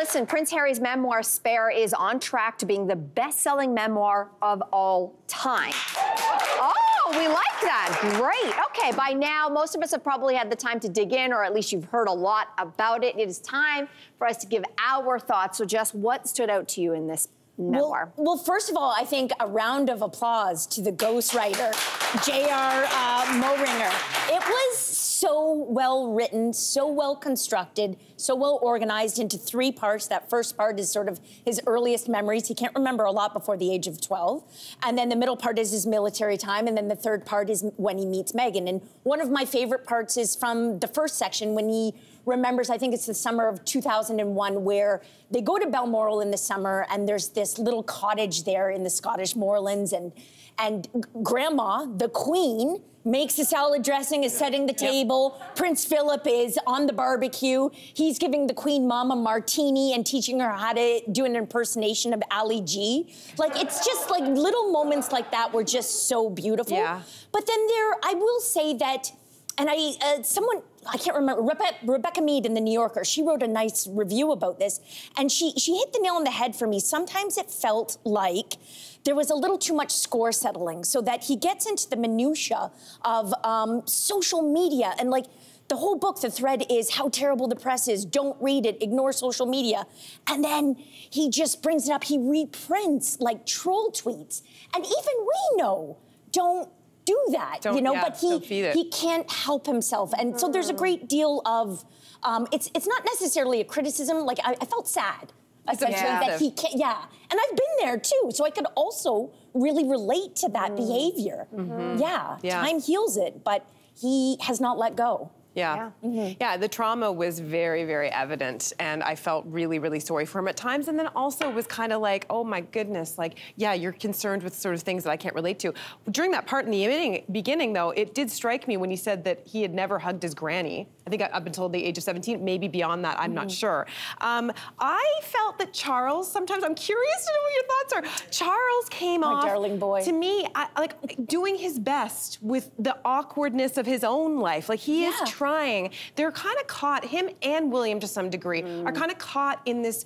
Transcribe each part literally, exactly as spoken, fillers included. listen, Prince Harry's memoir, Spare, is on track to being the best-selling memoir of all time. Oh, we like that. Great. Okay, by now, most of us have probably had the time to dig in, or at least you've heard a lot about it. It is time for us to give our thoughts. So, Jess, what stood out to you in this memoir? Well, well, first of all, I think a round of applause to the ghostwriter, J R Uh, Moehringer. It was so well written, so well constructed, so well organized into three parts. That first part is sort of his earliest memories. He can't remember a lot before the age of twelve. And then the middle part is his military time. And then the third part is when he meets Meghan. And one of my favorite parts is from the first section when he remembers, I think it's the summer of two thousand one, where they go to Balmoral in the summer, and there's this little cottage there in the Scottish moorlands, and and Grandma, the Queen, makes the salad dressing, is setting the table. Yep. Prince Philip is on the barbecue. He's giving the Queen Mom a martini and teaching her how to do an impersonation of Ali G. Like, it's just like little moments like that were just so beautiful. Yeah. But then there, I will say that, and I, uh, someone, I can't remember, Rebe Rebecca Mead in The New Yorker, she wrote a nice review about this, and she, she hit the nail on the head for me. Sometimes it felt like there was a little too much score settling, so that he gets into the minutia of um, social media, and like, the whole book, the thread is how terrible the press is, don't read it, ignore social media. And then he just brings it up, he reprints like troll tweets. And even we know, don't do that, don't, you know, yeah, but he he can't help himself. And mm. so there's a great deal of, um, it's it's not necessarily a criticism, like I, I felt sad, essentially, yeah. that he can't, yeah. And I've been there too, so I could also really relate to that mm. behavior. Mm-hmm. yeah, yeah, time heals it, but he has not let go. Yeah, yeah. Mm-hmm. yeah, the trauma was very, very evident, and I felt really, really sorry for him at times, and then also was kind of like, oh my goodness, like, yeah, you're concerned with sort of things that I can't relate to. During that part in the beginning, though, it did strike me when he said that he had never hugged his granny. I think up until the age of seventeen, maybe beyond that, I'm mm-hmm. not sure. Um, I felt that Charles, sometimes, I'm curious to know what your thoughts are. Charles came my off, darling boy. to me, I, like, doing his best with the awkwardness of his own life. Like, he yeah. is trying. They're kind of caught, him and William to some degree, mm. are kind of caught in this,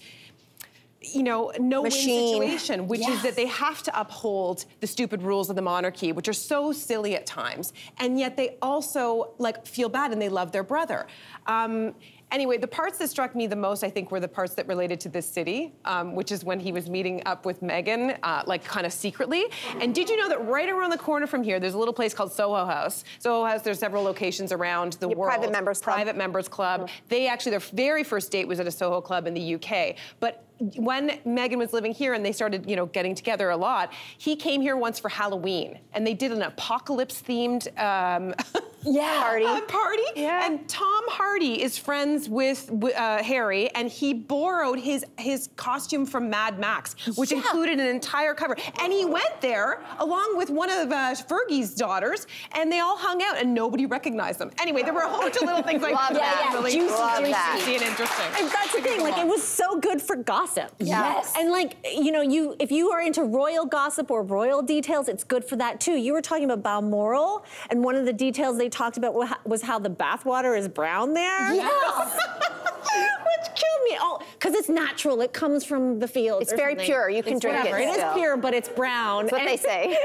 you know, no-win situation, which yes. is that they have to uphold the stupid rules of the monarchy, which are so silly at times, and yet they also, like, feel bad and they love their brother. Um, Anyway, the parts that struck me the most, I think, were the parts that related to this city, um, which is when he was meeting up with Meghan, uh, like, kind of secretly. And did you know that right around the corner from here, there's a little place called Soho House. Soho House, there's several locations around the Your world. Private Members Club. Private Members Club. Mm-hmm. They actually, their very first date was at a Soho Club in the U K. But when Meghan was living here and they started, you know, getting together a lot, he came here once for Halloween, and they did an apocalypse-themed... Um, Yeah, party. A party. Yeah. And Tom Hardy is friends with uh, Harry, and he borrowed his his costume from Mad Max, which yeah. included an entire cover. And he went there along with one of uh, Fergie's daughters, and they all hung out, and nobody recognized them. Anyway, there were a whole bunch of little things like Love that. Yeah, yeah. Really juicy, Love juicy, that. juicy, and interesting. And that's the thing. Like, it was so good for gossip. Yeah. Yes. And like, you know, you if you are into royal gossip or royal details, it's good for that too. You were talking about Balmoral, and one of the details they talked about was how the bathwater is brown there. Yes. Which killed me. Oh, because it's natural. It comes from the field. It's very something. pure. You can it's drink whatever. it. It is pure, but it's brown. That's what and, they say.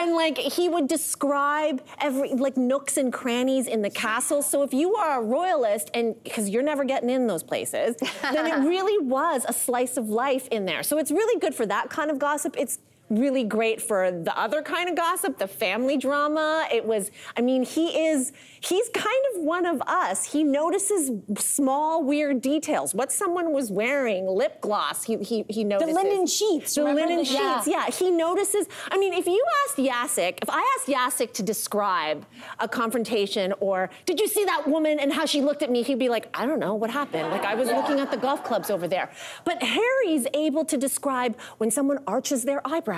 And like, he would describe every, like, nooks and crannies in the castle. So if you are a royalist, and because you're never getting in those places, then it really was a slice of life in there. So it's really good for that kind of gossip. It's really great for the other kind of gossip, the family drama. It was, I mean, he is, he's kind of one of us. He notices small, weird details. What someone was wearing, lip gloss, he, he, he notices. The linen sheets. The linen the, sheets, yeah. yeah. He notices, I mean, if you asked Yasik, if I asked Yasik to describe a confrontation or, did you see that woman and how she looked at me? He'd be like, I don't know, what happened? Like, I was yeah. looking at the golf clubs over there. But Harry's able to describe when someone arches their eyebrows,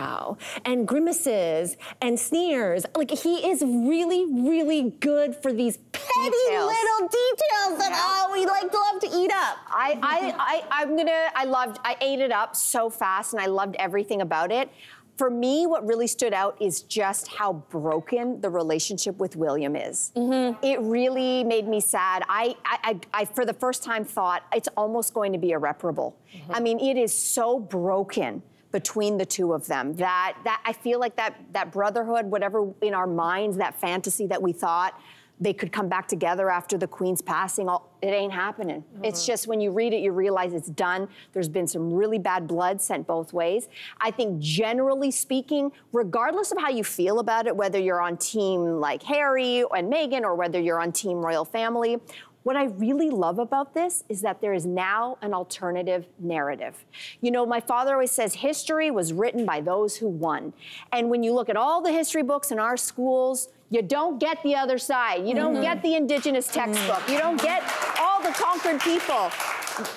and grimaces and sneers. Like, he is really, really good for these petty details. little details that oh, we like to love to eat up. I, I, I, I'm gonna. I loved. I ate it up so fast, and I loved everything about it. For me, what really stood out is just how broken the relationship with William is. Mm-hmm. It really made me sad. I, I, I, I, for the first time, thought it's almost going to be irreparable. Mm-hmm. I mean, it is so broken between the two of them that, that I feel like that, that brotherhood, whatever in our minds, that fantasy that we thought they could come back together after the Queen's passing, all, it ain't happening. Mm-hmm. It's just when you read it, you realize it's done. There's been some really bad blood sent both ways. I think generally speaking, regardless of how you feel about it, whether you're on team like Harry and Meghan or whether you're on team royal family, what I really love about this is that there is now an alternative narrative. You know, my father always says history was written by those who won. And when you look at all the history books in our schools, you don't get the other side. You don't mm-hmm. get the indigenous textbook. Mm-hmm. You don't get all the conquered people.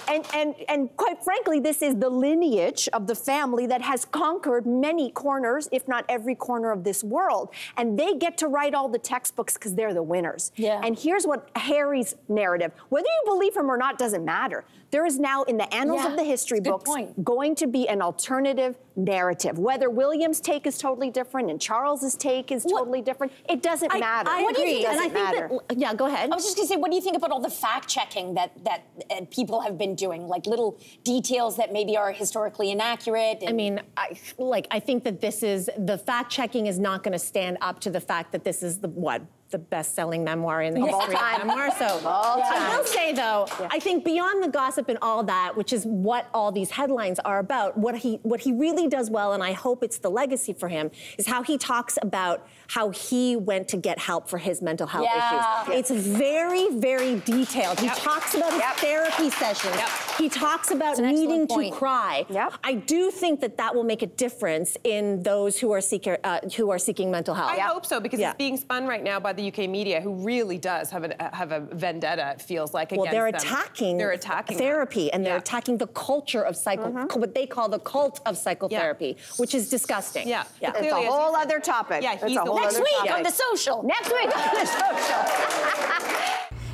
And, and, and quite frankly, this is the lineage of the family that has conquered many corners, if not every corner of this world. And they get to write all the textbooks because they're the winners. Yeah. And here's what Harry's narrative, whether you believe him or not, doesn't matter. There is now in the annals yeah, of the history books going to be an alternative narrative. Whether William's take is totally different and Charles's take is what? totally different, it doesn't I, matter. I, I what agree. Do you, it doesn't and I think matter. That, yeah, go ahead. I was just gonna say, what do you think about all the fact-checking that, that uh, people have been doing, like little details that maybe are historically inaccurate? And I mean, I, like, I think that this is, the fact-checking is not going to stand up to the fact that this is the, what, the best-selling memoir in the history of memoir, so. All time. I will say, though, yeah. I think beyond the gossip and all that, which is what all these headlines are about, what he, what he really does well, and I hope it's the legacy for him, is how he talks about how he went to get help for his mental health yeah. issues. Yep. It's very, very detailed. He yep. talks about his yep. therapy sessions. Yep. He talks about needing to cry. Yep. I do think that that will make a difference in those who are, seeker, uh, who are seeking mental health. I yep. hope so, because yeah. it's being spun right now by the U K media, who really does have a, have a vendetta, it feels like, against them. Well, they're attacking, they're attacking therapy, them. and they're yeah. attacking the culture of psycho, mm-hmm. what they call the cult of psychotherapy, yeah. which is disgusting. Yeah, yeah. It's clearly, a whole other topic. Yeah, he's a whole next other week topic. on The Social. Next week on The Social.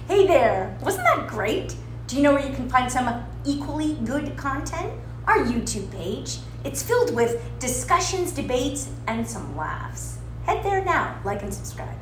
Hey there, wasn't that great? Do you know where you can find some equally good content? Our YouTube page. It's filled with discussions, debates, and some laughs. Head there now, like and subscribe.